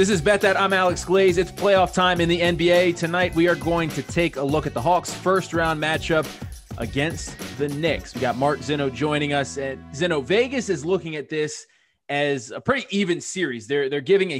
This is Bet That. I'm Alex Glaze. It's playoff time in the NBA. Tonight, we are going to take a look at the Hawks' first-round matchup against the Knicks. We got Mark Zinno joining us. Zinno Vegas is looking at this as a pretty even series. They're giving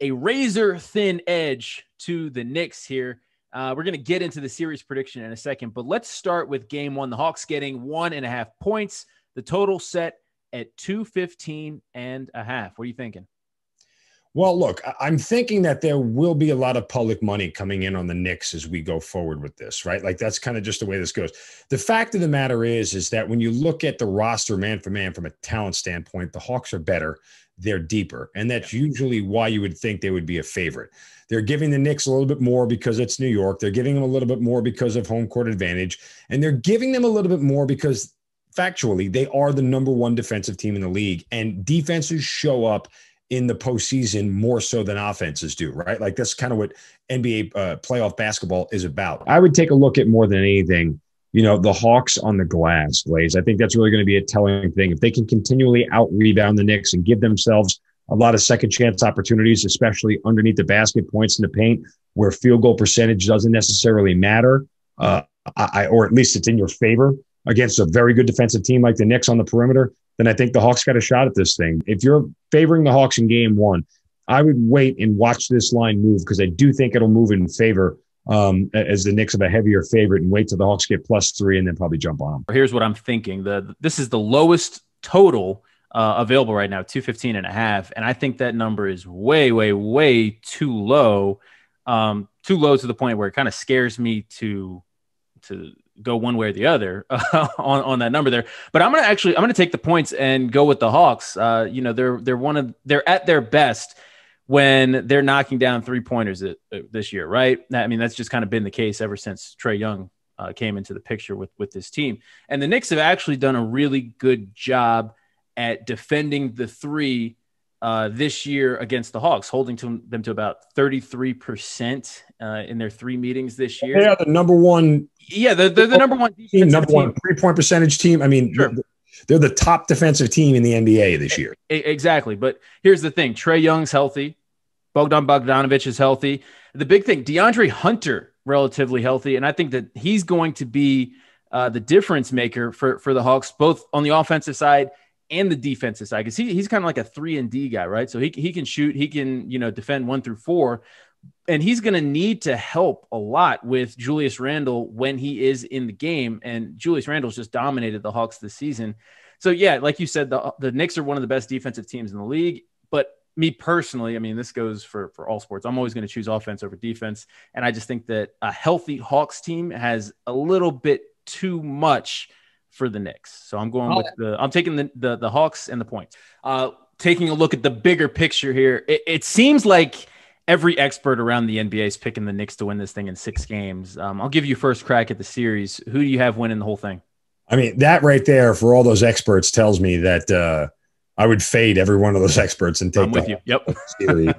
a razor-thin edge to the Knicks here. We're going to get into the series prediction in a second, but let's start with game one. The Hawks getting 1.5 points. The total set at 215.5. What are you thinking? Well, look, I'm thinking that there will be a lot of public money coming in on the Knicks as we go forward with this, right? Like, that's kind of just the way this goes. The fact of the matter is that when you look at the roster man for man from a talent standpoint, the Hawks are better. They're deeper. And that's usually why you would think they would be a favorite. They're giving the Knicks a little bit more because it's New York. They're giving them a little bit more because of home court advantage. And they're giving them a little bit more because factually, they are the number one defensive team in the league. And defenses show up in the postseason more so than offenses do, right? Like, that's kind of what NBA playoff basketball is about. I would take a look at, more than anything, you know, the Hawks on the glass, Glaze. I think that's really going to be a telling thing. If they can continually out-rebound the Knicks and give themselves a lot of second-chance opportunities, especially underneath the basket, points in the paint, where field goal percentage doesn't necessarily matter, or at least it's in your favor against a very good defensive team like the Knicks on the perimeter, then I think the Hawks got a shot at this thing. If you're favoring the Hawks in game one, I would wait and watch this line move, because I do think it'll move in favor as the Knicks have a heavier favorite, and wait till the Hawks get +3 and then probably jump on them. Here's what I'm thinking. This is the lowest total available right now, 215.5. And I think that number is way, way, way too low. Too low to the point where it kind of scares me to go one way or the other on that number there. But I'm going to take the points and go with the Hawks. You know, they're at their best when they're knocking down three-pointers this year, right? I mean, that's just kind of been the case ever since Trae Young came into the picture with this team. And the Knicks have actually done a really good job at defending the three this year against the Hawks, holding them to about 33% in their three meetings this year. They are the number one. Yeah, they're the number one team, number one three-point percentage team. I mean, sure. They're the top defensive team in the NBA this year. Exactly. But here's the thing. Trae Young's healthy. Bogdan Bogdanović is healthy. The big thing, DeAndre Hunter, relatively healthy. And I think that he's going to be the difference maker for the Hawks, both on the offensive side and the defensive side. Because he's kind of like a 3-and-D guy, right? So he can shoot. He can, you know, defend 1 through 4. And he's going to need to help a lot with Julius Randle when he is in the game. And Julius Randle's just dominated the Hawks this season. So, yeah, like you said, the Knicks are one of the best defensive teams in the league. But me personally, I mean, this goes for all sports. I'm always going to choose offense over defense. And I just think that a healthy Hawks team has a little bit too much for the Knicks. So I'm going I'm taking the Hawks and the points. Taking a look at the bigger picture here, it seems like every expert around the NBA is picking the Knicks to win this thing in 6 games. I'll give you first crack at the series. Who do you have winning the whole thing? I mean, that right there for all those experts tells me that I would fade every one of those experts and take series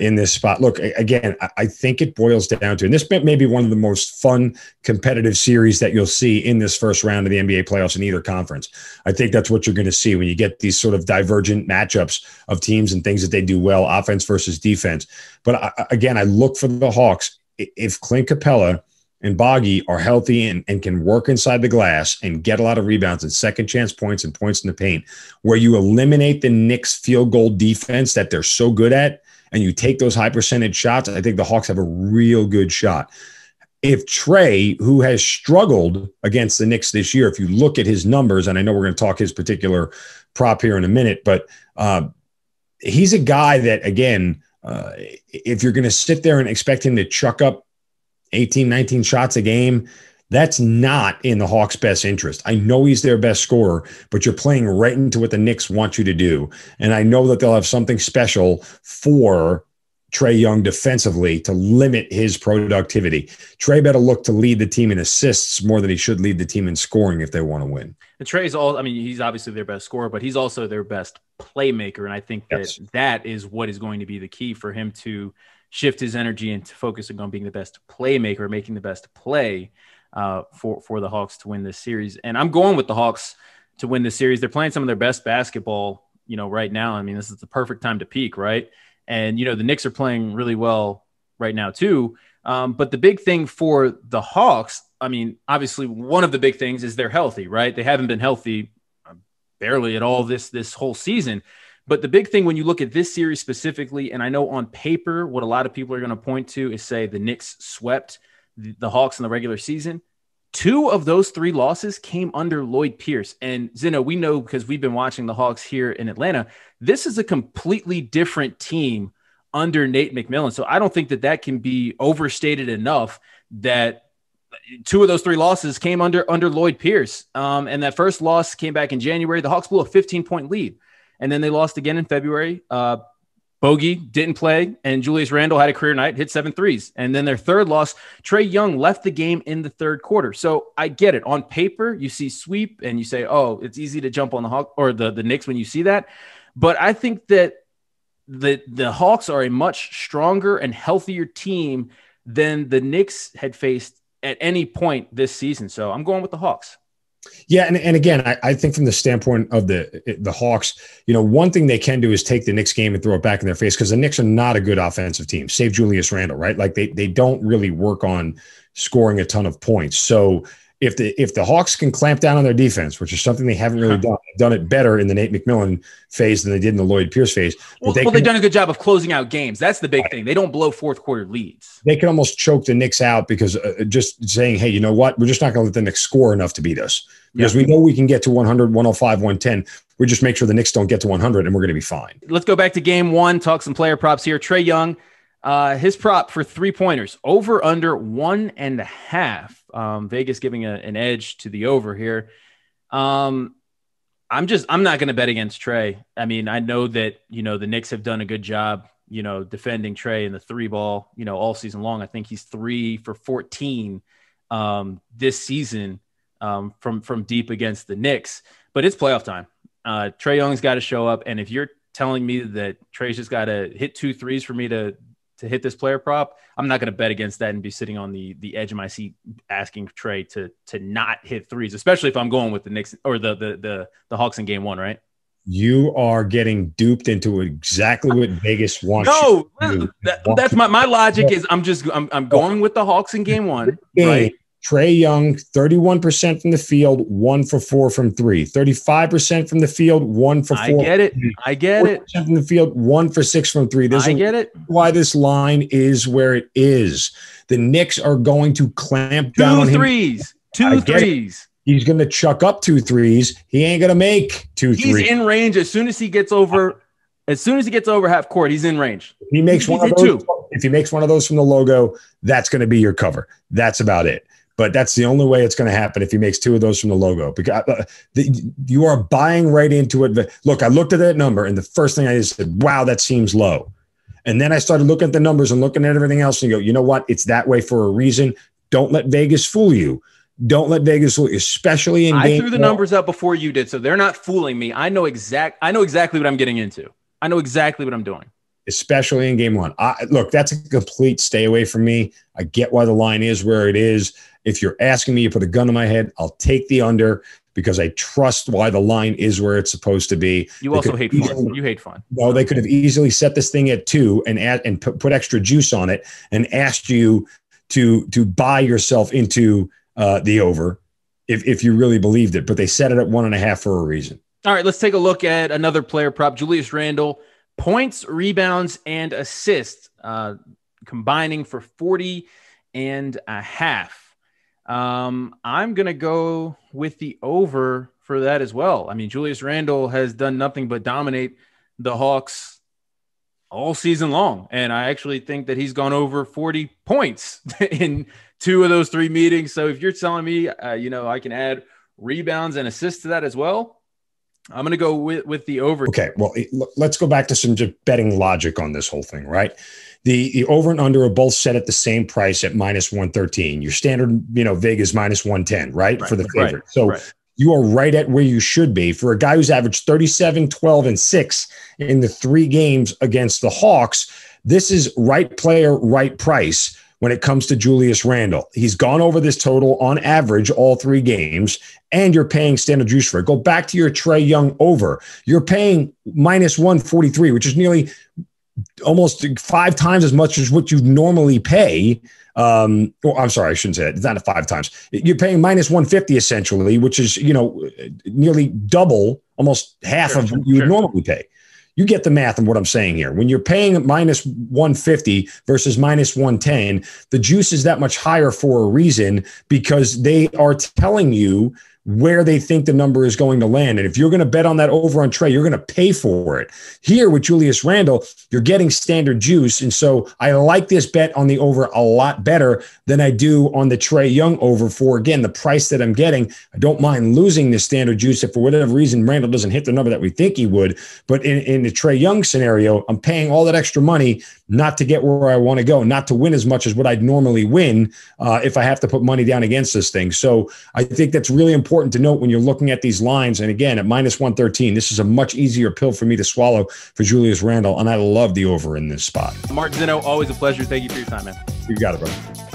in this spot. Look, again, I think it boils down to, and this may be one of the most fun competitive series that you'll see in this first round of the NBA playoffs in either conference. I think that's what you're going to see when you get these sort of divergent matchups of teams and things that they do well, offense versus defense. But I look for the Hawks. If Clint Capela and Boggy are healthy and can work inside the glass and get a lot of rebounds and second chance points and points in the paint, where you eliminate the Knicks field goal defense that they're so good at, and you take those high percentage shots, I think the Hawks have a real good shot. If Trae, who has struggled against the Knicks this year, if you look at his numbers, and I know we're going to talk his particular prop here in a minute, but he's a guy that, again, if you're going to sit there and expect him to chuck up 18, 19 shots a game, that's not in the Hawks' best interest. I know he's their best scorer, but you're playing right into what the Knicks want you to do. And I know that they'll have something special for Trae Young defensively to limit his productivity. Trae better look to lead the team in assists more than he should lead the team in scoring if they want to win. And he's obviously their best scorer, but he's also their best playmaker. And I think that that is what is going to be the key for him to shift his energy into focusing on being the best playmaker, making the best play. For the Hawks to win this series. And I'm going with the Hawks to win this series. They're playing some of their best basketball, you know, right now. I mean, this is the perfect time to peak, right? And, you know, the Knicks are playing really well right now too. But the big thing for the Hawks, I mean, obviously one of the big things is they're healthy, right? They haven't been healthy barely at all this whole season. But the big thing when you look at this series specifically, and I know on paper what a lot of people are going to point to is say the Knicks swept the Hawks in the regular season. Two of those three losses came under Lloyd Pierce. And Zinno, we know because we've been watching the Hawks here in Atlanta, this is a completely different team under Nate McMillan. So I don't think that that can be overstated enough that two of those three losses came under Lloyd Pierce. And that first loss came back in January. The Hawks blew a 15-point lead. And then they lost again in February. Bogey didn't play, and Julius Randle had a career night, hit 7 threes. And then their third loss, Trae Young left the game in the third quarter. So I get it. On paper, you see sweep, and you say, oh, it's easy to jump on the Hawks or the Knicks when you see that. But I think that the Hawks are a much stronger and healthier team than the Knicks had faced at any point this season. So I'm going with the Hawks. Yeah, and again, I think from the standpoint of the Hawks, you know, one thing they can do is take the Knicks game and throw it back in their face because the Knicks are not a good offensive team, save Julius Randle, right? Like they don't really work on scoring a ton of points. So if the Hawks can clamp down on their defense, which is something they haven't really done it better in the Nate McMillan phase than they did in the Lloyd Pierce phase. They've done a good job of closing out games. That's the big thing. They don't blow fourth quarter leads. They can almost choke the Knicks out because just saying, hey, you know what? We're just not going to let the Knicks score enough to beat us because we know we can get to 100, 105, 110. We just make sure the Knicks don't get to 100 and we're going to be fine. Let's go back to game one, talk some player props here. Trae Young, his prop for 3-pointers, over under 1.5. Vegas giving an edge to the over here. I'm not going to bet against Trae. I mean, I know that, you know, the Knicks have done a good job, you know, defending Trae in the 3-ball, you know, all season long. I think he's 3 for 14 this season from deep against the Knicks, but it's playoff time. Trae Young's got to show up. And if you're telling me that Trae's just got to hit 2 threes for me to hit this player prop, I'm not going to bet against that and be sitting on the edge of my seat asking Trae to not hit threes, especially if I'm going with the Knicks or the Hawks in game one, right? You are getting duped into exactly what Vegas wants. No, that's my logic is I'm going with the Hawks in game one, right? Trae Young, 31% from the field, 1 for 4 from three. 35% from the field, 1 for 4. I get it. From the field, 1 for 6 from three. I get it. Why this line is where it is. The Knicks are going to clamp down. 2 threes. Two threes. He's going to chuck up 2 threes. He ain't going to make 2 threes. He's in range as soon as he gets over. As soon as he gets over half court, he's in range. If he makes one of those from the logo, that's going to be your cover. That's about it. But that's the only way it's going to happen if he makes 2 of those from the logo. Because you are buying right into it. Look, I looked at that number, and the first thing I did said, wow, that seems low. And then I started looking at the numbers and looking at everything else, and you go, you know what? It's that way for a reason. Don't let Vegas fool you. Don't let Vegas fool you, especially in game. I threw the numbers up before you did, so they're not fooling me. I know exactly what I'm getting into. I know exactly what I'm doing. Especially in game one. Look, that's a complete stay away from me. I get why the line is where it is. If you're asking me, you put a gun to my head, I'll take the under because I trust why the line is where it's supposed to be. You hate fun. No, they could have easily set this thing at 2 and put extra juice on it and asked you to buy yourself into the over if you really believed it. But they set it at 1.5 for a reason. All right, let's take a look at another player prop. Julius Randle, points, rebounds, and assists, combining for 40.5. I'm going to go with the over for that as well. I mean, Julius Randle has done nothing but dominate the Hawks all season long. And I actually think that he's gone over 40 points in 2 of those 3 meetings. So if you're telling me, you know, I can add rebounds and assists to that as well, I'm going to go with the over. Okay, well, let's go back to some just betting logic on this whole thing, right? The over and under are both set at the same price at -113. Your standard, you know, Vegas -110, right? For the favorite. Right, so you are right at where you should be for a guy who's averaged 37, 12, and 6 in the 3 games against the Hawks. This is right player, right price when it comes to Julius Randle. He's gone over this total on average all 3 games, and you're paying standard juice for it. Go back to your Trae Young over. You're paying -143, which is nearly almost 5 times as much as what you normally pay. Well, I'm sorry, I shouldn't say that. It's not 5 times. You're paying minus 150 essentially, which is, you know, nearly double, almost half of what you would normally pay. You get the math of what I'm saying here. When you're paying minus 150 versus minus 110, the juice is that much higher for a reason, because they are telling you where they think the number is going to land. And if you're going to bet on that over on Trae, you're going to pay for it. Here with Julius Randle, you're getting standard juice. And so I like this bet on the over a lot better than I do on the Trae Young over for, again, the price that I'm getting. I don't mind losing this standard juice if for whatever reason Randle doesn't hit the number that we think he would. But in the Trae Young scenario, I'm paying all that extra money not to get where I want to go, not to win as much as what I'd normally win if I have to put money down against this thing. So I think that's really important to note when you're looking at these lines. And again, at minus 113, this is a much easier pill for me to swallow for Julius Randle, and I love the over in this spot. Mark Zinno, always a pleasure. Thank you for your time, man. You got it, brother.